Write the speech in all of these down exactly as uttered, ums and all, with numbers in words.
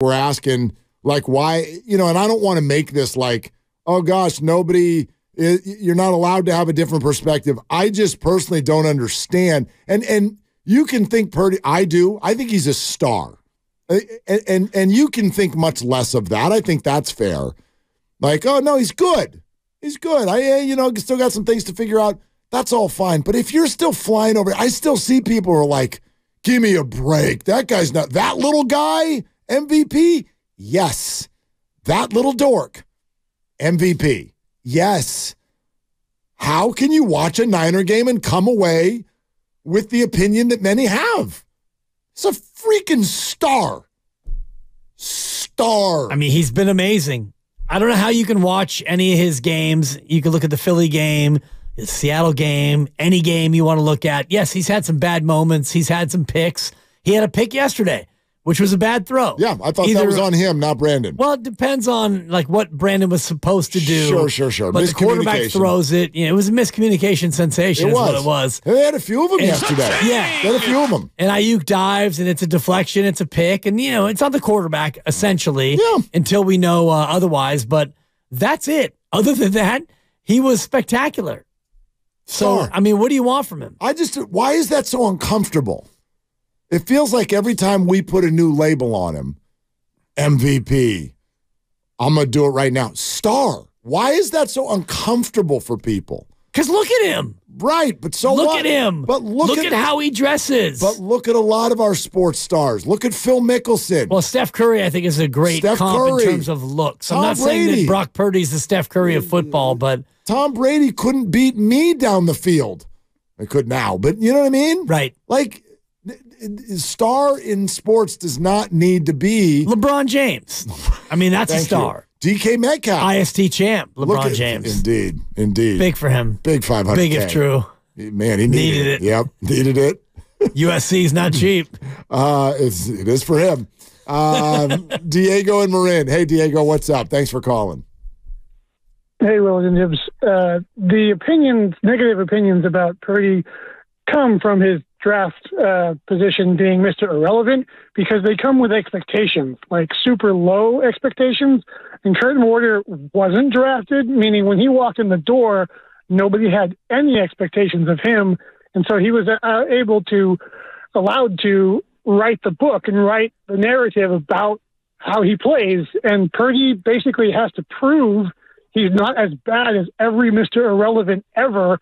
were asking, like, why, you know, and I don't want to make this like, oh, gosh, nobody, you're not allowed to have a different perspective. I just personally don't understand. And and you can think Purdy, I do. I think he's a star. And, and, and you can think much less of that. I think that's fair. Like, oh, no, he's good. He's good. I, you know, still got some things to figure out. That's all fine. But if you're still flying over, I still see people who are like, give me a break. That guy's not, that little guy, M V P? Yes. That little dork, M V P? Yes. How can you watch a Niner game and come away with the opinion that many have? It's a freaking star. Star. I mean, he's been amazing. I don't know how you can watch any of his games. You can look at the Philly game, the Seattle game, any game you want to look at. Yes, he's had some bad moments. He's had some picks. He had a pick yesterday, which was a bad throw. Yeah, I thought Either, that was on him, not Brandon. Well, it depends on like what Brandon was supposed to do. Sure, sure, sure. But the quarterback throws it. You know, it was a miscommunication sensation. It was. Is what it was. They had a few of them and, yesterday. Yeah, they had a few of them. And Aiyuk dives, and it's a deflection, it's a pick, and you know it's on the quarterback essentially. Yeah. Until we know uh, otherwise, but that's it. Other than that, he was spectacular. So sure. I mean, what do you want from him? I just why is that so uncomfortable? It feels like every time we put a new label on him, M V P, I'm going to do it right now. Star. Why is that so uncomfortable for people? Because look at him. Right, but so Look what? at him. But Look, look at, at how he dresses. But look at a lot of our sports stars. Look at Phil Mickelson. Well, Steph Curry, I think, is a great Steph comp Curry. in terms of looks. Tom I'm not Brady. saying that Brock Purdy's the Steph Curry of football, but Tom Brady couldn't beat me down the field. I could now, but you know what I mean? Right. Like, star in sports does not need to be LeBron James. I mean, that's a star. You. D K. Metcalf. I S T champ, LeBron at, James. Indeed, indeed. Big for him. Big five hundred K. Big if true. Man, he needed, needed it. it. Yep, needed it. U S C's not cheap. Uh, it's, it is for him. Um, Diego and Marin. Hey, Diego, what's up? Thanks for calling. Hey, Will and Gibbs. Uh, the opinions, negative opinions about Purdy come from his draft uh, position being Mister Irrelevant because they come with expectations, like super low expectations. And Kurt Warner wasn't drafted, meaning when he walked in the door, nobody had any expectations of him. And so he was uh, able to, allowed to write the book and write the narrative about how he plays. And Purdy basically has to prove he's not as bad as every Mister Irrelevant ever,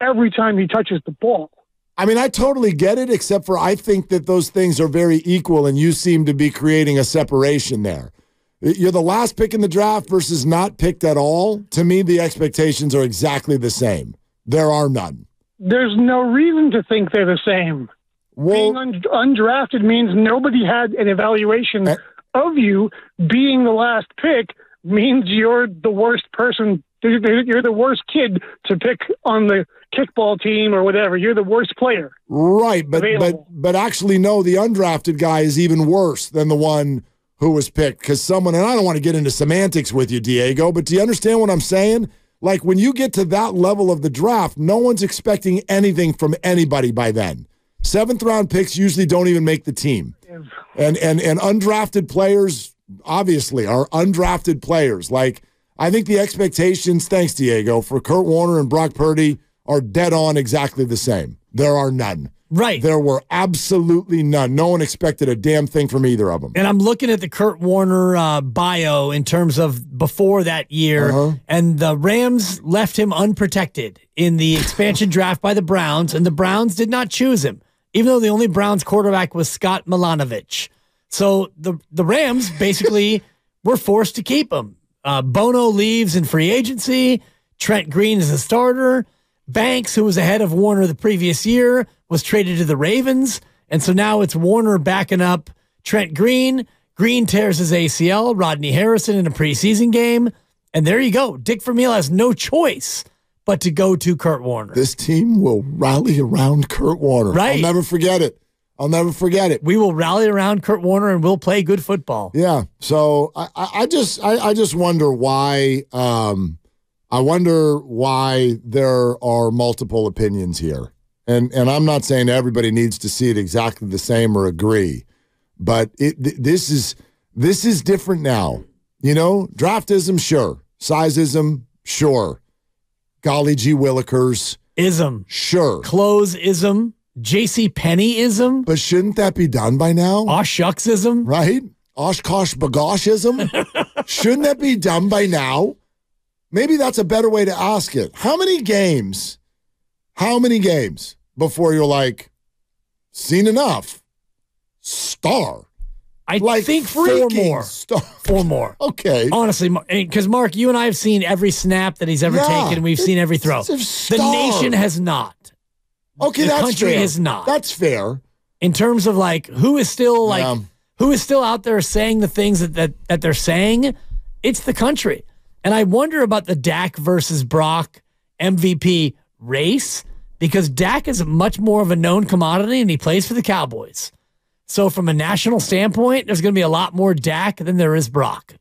every time he touches the ball. I mean, I totally get it, except for I think that those things are very equal, and you seem to be creating a separation there. You're the last pick in the draft versus not picked at all. To me, the expectations are exactly the same. There are none. There's no reason to think they're the same. Well, being und- undrafted means nobody had an evaluation uh, of you. Being the last pick means you're the worst person. You're the worst kid to pick on the kickball team or whatever. You're the worst player. Right, but available. but but actually, no, the undrafted guy is even worse than the one who was picked because someone, and I don't want to get into semantics with you, Diego, but do you understand what I'm saying? Like, when you get to that level of the draft, no one's expecting anything from anybody by then. Seventh-round picks usually don't even make the team. And, and, and undrafted players, obviously, are undrafted players. Like, I think the expectations, thanks, Diego, for Kurt Warner and Brock Purdy are dead on exactly the same. There are none. Right. There were absolutely none. No one expected a damn thing from either of them. And I'm looking at the Kurt Warner uh, bio in terms of before that year, uh-huh. and the Rams left him unprotected in the expansion draft by the Browns, and the Browns did not choose him, even though the only Browns quarterback was Scott Milanovic. So the, the Rams basically were forced to keep him. Uh, Bono leaves in free agency. Trent Green is a starter. Banks, who was ahead of Warner the previous year, was traded to the Ravens. And so now it's Warner backing up Trent Green. Green tears his A C L. Rodney Harrison in a preseason game. And there you go. Dick Vermeil has no choice but to go to Kurt Warner. This team will rally around Kurt Warner. Right. I'll never forget it. I'll never forget it. We will rally around Kurt Warner and we'll play good football. Yeah. So I, I just I, I just wonder why um, I wonder why there are multiple opinions here. And and I'm not saying everybody needs to see it exactly the same or agree, but it th- this is this is different now. You know, draftism, sure. Sizeism, sure. Golly gee willikers. Ism. Sure. Clothes-ism. J C Penney-ism. But shouldn't that be done by now? Aw shucks-ism. Right? Oshkosh bagoshism. Shouldn't that be done by now? Maybe that's a better way to ask it. How many games, how many games before you're like, seen enough? Star. I like think four more. Star. Four more. Okay. Honestly, because, Mark, you and I have seen every snap that he's ever yeah, taken. We've seen every throw. The nation has not. Okay, the that's fair. The country has not. That's fair. In terms of, like, who is still, like, yeah. who is still out there saying the things that, that, that they're saying, it's the country. And I wonder about the Dak versus Brock M V P race because Dak is much more of a known commodity and he plays for the Cowboys. So from a national standpoint, there's going to be a lot more Dak than there is Brock.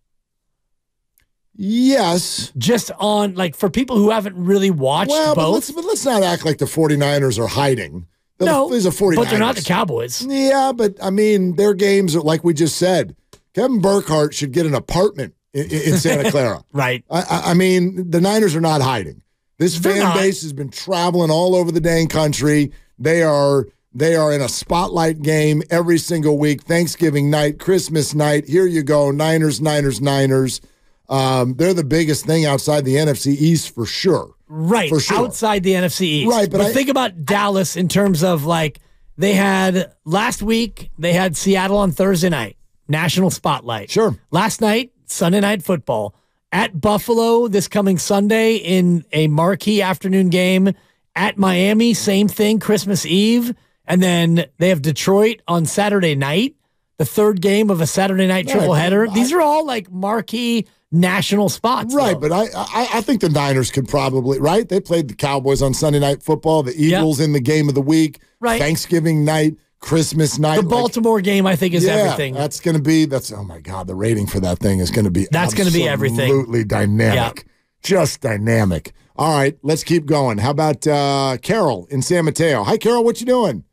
Yes. Just on, like, for people who haven't really watched well, both. But let's, but let's not act like the 49ers are hiding. They're no, the, a but they're not the Cowboys. Yeah, but, I mean, their games are, like we just said, Kevin Burkhardt should get an apartment in, in Santa Clara. Right. I, I mean, the Niners are not hiding. This they're fan not. base has been traveling all over the dang country. They are they are in a spotlight game every single week, Thanksgiving night, Christmas night. Here you go, Niners, Niners, Niners. Um, they're the biggest thing outside the N F C East for sure. Right, for sure. Outside the N F C East. Right, but, but I, think about Dallas in terms of, like, they had last week, they had Seattle on Thursday night, national spotlight. Sure. Last night, Sunday Night Football. At Buffalo this coming Sunday in a marquee afternoon game. At Miami, same thing, Christmas Eve. And then they have Detroit on Saturday night, the third game of a Saturday night triple yeah, header. I, These are all, like, marquee national spots. Right, though. but I, I I think the Niners could probably, right? They played the Cowboys on Sunday Night Football, the Eagles yep. in the game of the week, right. Thanksgiving night, Christmas night. The Baltimore like, game, I think, is yeah, everything. That's going to be, that's, oh my God, the rating for that thing is going to be that's going to be everything. Absolutely dynamic. Yep. Just dynamic. All right, let's keep going. How about uh, Carol in San Mateo? Hi, Carol, what you doing?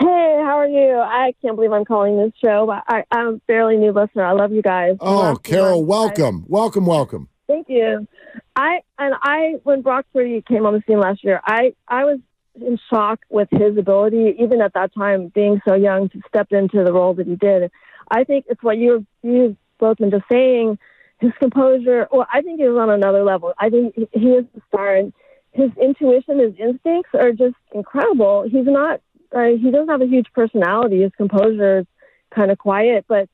Hey, how are you? I can't believe I'm calling this show, but I, I'm a fairly new listener. I love you guys. Oh, Carol, welcome. Welcome, welcome. Thank you. I and I when Brock Purdy came on the scene last year, I, I was in shock with his ability, even at that time, being so young, to step into the role that he did. I think it's what you you've both been just saying, his composure. Well, I think he was on another level. I think he is the star, and his intuition, his instincts are just incredible. He's not Uh, he doesn't have a huge personality. His composure is kind of quiet, but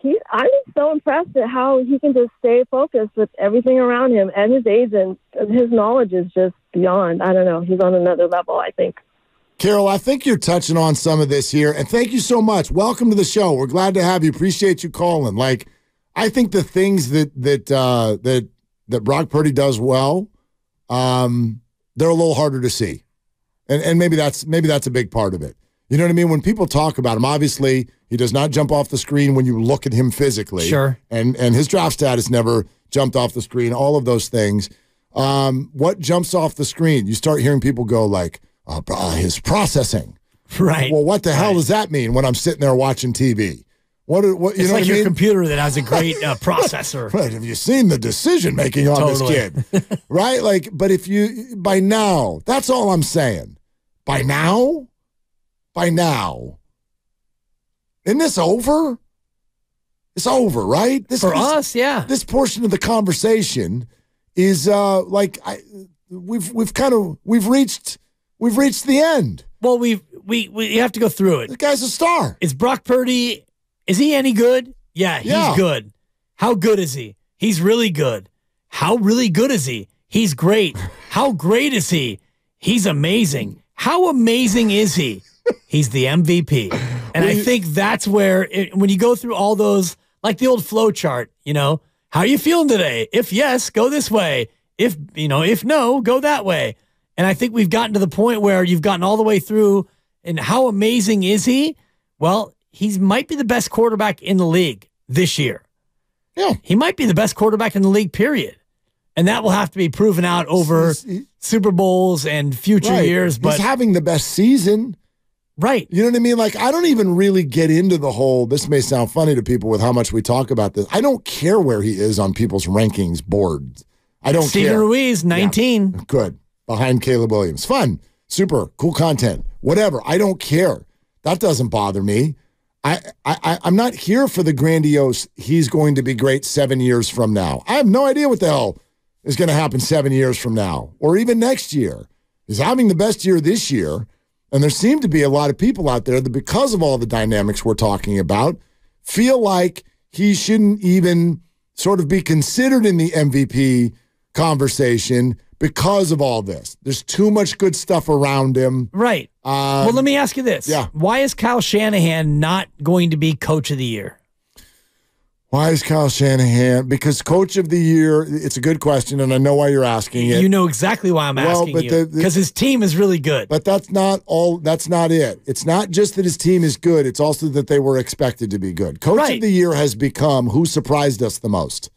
he, I'm so impressed at how he can just stay focused with everything around him and his agent. His knowledge is just beyond. I don't know. He's on another level, I think. Carol, I think you're touching on some of this here, and thank you so much. Welcome to the show. We're glad to have you. Appreciate you calling. Like, I think the things that that uh, that that Brock Purdy does well, um, they're a little harder to see. And and maybe that's maybe that's a big part of it. You know what I mean? When people talk about him, obviously he does not jump off the screen when you look at him physically. Sure. And and his draft status never jumped off the screen. All of those things. Um, what jumps off the screen? You start hearing people go like, oh, his processing. Right. Well, what the hell right. does that mean when I'm sitting there watching T V? What, what, you it's know like what your mean? computer that has a great uh, processor. Right. Have you seen the decision making on totally. this kid? Right? Like, but if you, by now, that's all I'm saying. By now? By now. Isn't this over? It's over, right? This, For this, us, yeah. This portion of the conversation is uh, like, I, we've we've kind of, we've reached, we've reached the end. Well, we've, we, we have to go through it. This guy's a star. Is Brock Purdy... Is he any good? Yeah, he's yeah. good. How good is he? He's really good. How really good is he? He's great. How great is he? He's amazing. How amazing is he? He's the M V P. And I think that's where, it, when you go through all those, like the old flow chart, you know, how are you feeling today? If yes, go this way. If, you know, if no, go that way. And I think we've gotten to the point where you've gotten all the way through and how amazing is he? Well, he might be the best quarterback in the league this year. Yeah. He might be the best quarterback in the league, period. And that will have to be proven out over he's, he's, Super Bowls and future right. years. But he's having the best season. Right. You know what I mean? Like, I don't even really get into the whole, this may sound funny to people with how much we talk about this. I don't care where he is on people's rankings boards. I don't Steven care. Steven Ruiz, nineteen. Yeah, good. Behind Caleb Williams. Fun. Super. Cool content. Whatever. I don't care. That doesn't bother me. I, I, I'm not here for the grandiose, he's going to be great seven years from now. I have no idea what the hell is going to happen seven years from now or even next year. He's having the best year this year. And there seem to be a lot of people out there that, because of all the dynamics we're talking about, feel like he shouldn't even sort of be considered in the M V P conversation because of all this. There's too much good stuff around him. Right. Um, well, let me ask you this. Yeah. Why is Kyle Shanahan not going to be coach of the year? Why is Kyle Shanahan? Because coach of the year, it's a good question, and I know why you're asking it. You know exactly why I'm well, asking but you, because his team is really good. But that's not all. That's not it. It's not just that his team is good. It's also that they were expected to be good. Coach right. of the year has become who surprised us the most.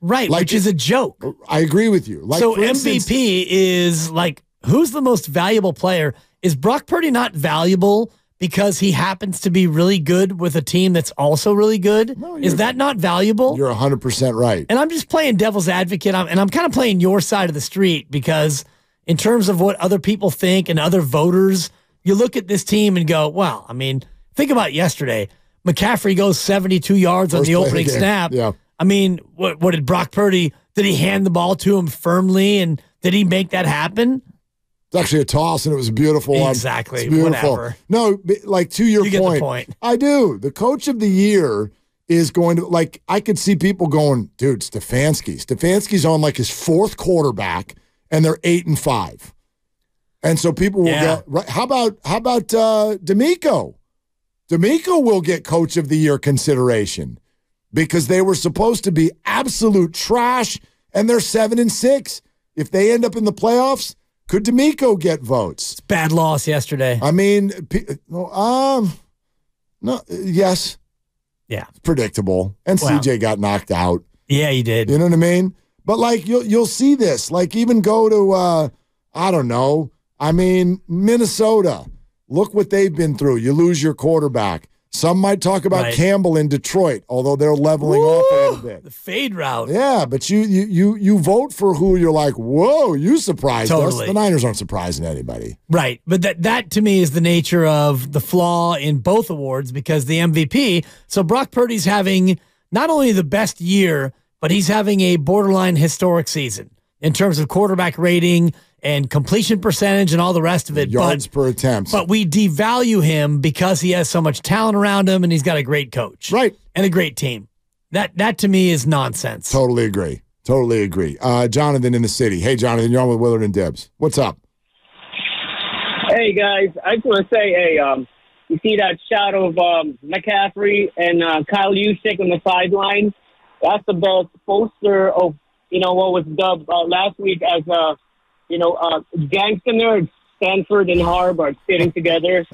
Right, like, which is a joke. I agree with you. Like, so M V P instance, is like, who's the most valuable player? Is Brock Purdy not valuable because he happens to be really good with a team that's also really good? No, is that not valuable? You're one hundred percent right. And I'm just playing devil's advocate, I'm, and I'm kind of playing your side of the street, because in terms of what other people think and other voters, you look at this team and go, well, I mean, think about yesterday. McCaffrey goes seventy-two yards First on the opening the snap. Yeah. I mean, what what did Brock Purdy, did he hand the ball to him firmly, and did he make that happen? It's actually a toss, and it was beautiful. Exactly. It's beautiful. Whatever. No, like, to your you get point, the point, I do. The coach of the year is going to, like, I could see people going, dude, Stefanski. Stefanski's on, like, his fourth quarterback, and they're eight and five. And so people will yeah. go, how about, how about uh, D'Amico? D'Amico will get coach of the year consideration, because they were supposed to be absolute trash, and they're seven and six. If they end up in the playoffs, could D'Amico get votes? It's a bad loss yesterday. I mean, um, no, yes, yeah, it's predictable. And wow. C J got knocked out. Yeah, he did. You know what I mean? But like, you'll you'll see this. Like, even go to, uh, I don't know. I mean, Minnesota. Look what they've been through. You lose your quarterback. Some might talk about right. Campbell in Detroit, although they're leveling Woo! Off a little bit. The fade route. Yeah, but you you you you vote for who you're like, whoa, you surprised totally. Us. The Niners aren't surprising anybody. Right, but that, that to me is the nature of the flaw in both awards, because the M V P, so Brock Purdy's having not only the best year, but he's having a borderline historic season in terms of quarterback rating and completion percentage and all the rest of it. Yards but, per attempt. But we devalue him because he has so much talent around him, and he's got a great coach. Right. And a great team. That, that to me, is nonsense. Totally agree. Totally agree. Uh, Jonathan in the city. Hey, Jonathan, you're on with Willard and Debs. What's up? Hey, guys. I just want to say, hey, um, you see that shot of um, McCaffrey and uh, Kyle Ushik on the sideline? That's the best poster of, you know, what was dubbed uh, last week as a uh, you know, uh, gangster nerds, Stanford and Harvard, sitting together.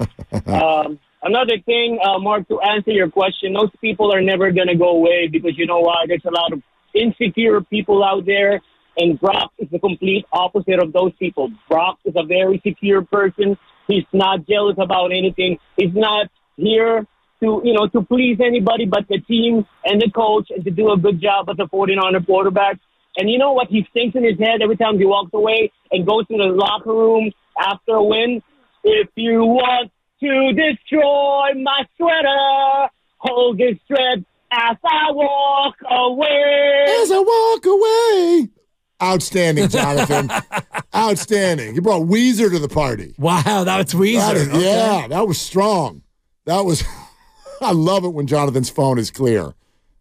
um, another thing, uh, Mark, to answer your question, those people are never going to go away, because you know what? There's a lot of insecure people out there, and Brock is the complete opposite of those people. Brock is a very secure person. He's not jealous about anything. He's not here to, you know, to please anybody but the team and the coach, and to do a good job as a forty-niner quarterback. And you know what he thinks in his head every time he walks away and goes to the locker room after a win? If you want to destroy my sweater, hold this thread as I walk away. As I walk away. Outstanding, Jonathan. Outstanding. You brought Weezer to the party. Wow, that's Weezer. That is, okay. Yeah, that was strong. That was – I love it when Jonathan's phone is clear.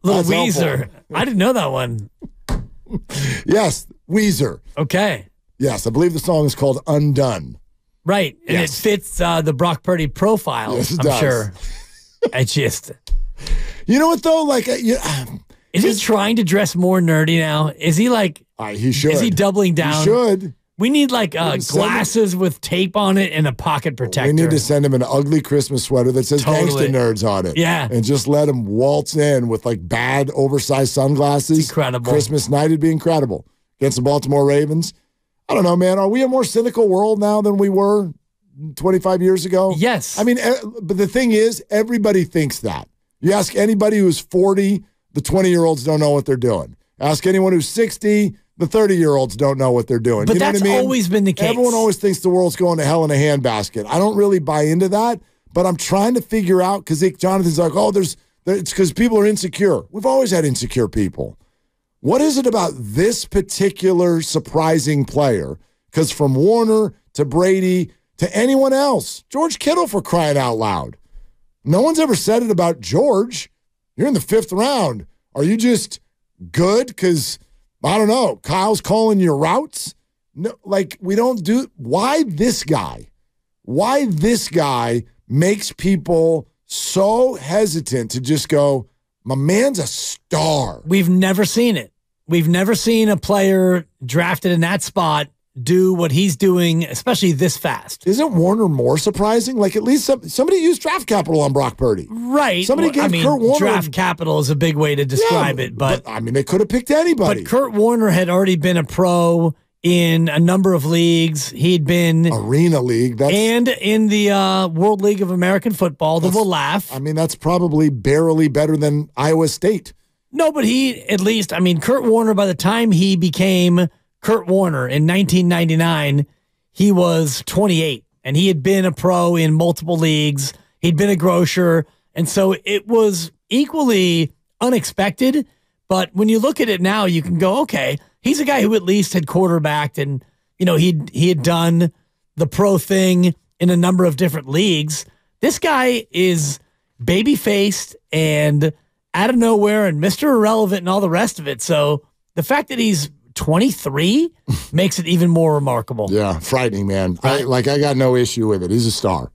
Little that's Weezer. Helpful. I didn't know that one. Yes, Weezer. Okay. Yes, I believe the song is called Undone. Right, and yes. It fits uh, the Brock Purdy profile, yes, it I'm does. Sure. I just... You know what, though? Like, uh, you, uh, Is he trying to dress more nerdy now? Is he, like... Uh, he should. Is he doubling down? He should. We need, like, uh, glasses him, with tape on it and a pocket protector. We need to send him an ugly Christmas sweater that says totally. Gangsta Nerds on it. Yeah. And just let him waltz in with, like, bad, oversized sunglasses. It's incredible. Christmas night, it'd be incredible. Against the Baltimore Ravens. I don't know, man. Are we a more cynical world now than we were twenty-five years ago? Yes. I mean, but the thing is, everybody thinks that. You ask anybody who's forty, the twenty-year-olds don't know what they're doing. Ask anyone who's sixty, the thirty-year-olds don't know what they're doing. But you know that's what I mean? Always been the case. Everyone always thinks the world's going to hell in a handbasket. I don't really buy into that, but I'm trying to figure out, because Jonathan's like, oh, there's, there, it's because people are insecure. We've always had insecure people. What is it about this particular surprising player? Because from Warner to Brady to anyone else, George Kittle, for crying out loud. No one's ever said it about George. You're in the fifth round. Are you just good? Because, I don't know, Kyle's calling your routes? No, like, we don't do – why this guy? Why this guy makes people so hesitant to just go, my man's a star. We've never seen it. We've never seen a player drafted in that spot do what he's doing, especially this fast. Isn't Warner more surprising? Like, at least some, somebody used draft capital on Brock Purdy. Right. Somebody well, gave I mean, Kurt Warner. Draft capital is a big way to describe yeah, it. But, but, I mean, they could have picked anybody. But Kurt Warner had already been a pro in a number of leagues. He'd been... Arena League. That's, and in the uh, World League of American Football, the will laugh. I mean, that's probably barely better than Iowa State. No, but he, at least, I mean, Kurt Warner, by the time he became... Kurt Warner in nineteen ninety-nine, he was twenty-eight, and he had been a pro in multiple leagues. He'd been a grocer, and so it was equally unexpected, but when you look at it now, you can go, okay, he's a guy who at least had quarterbacked, and you know he he had done the pro thing in a number of different leagues. This guy is baby-faced and out of nowhere and Mister Irrelevant and all the rest of it, so the fact that he's twenty-three makes it even more remarkable. Yeah, frightening, man. Right? I, like, I got no issue with it. He's a star.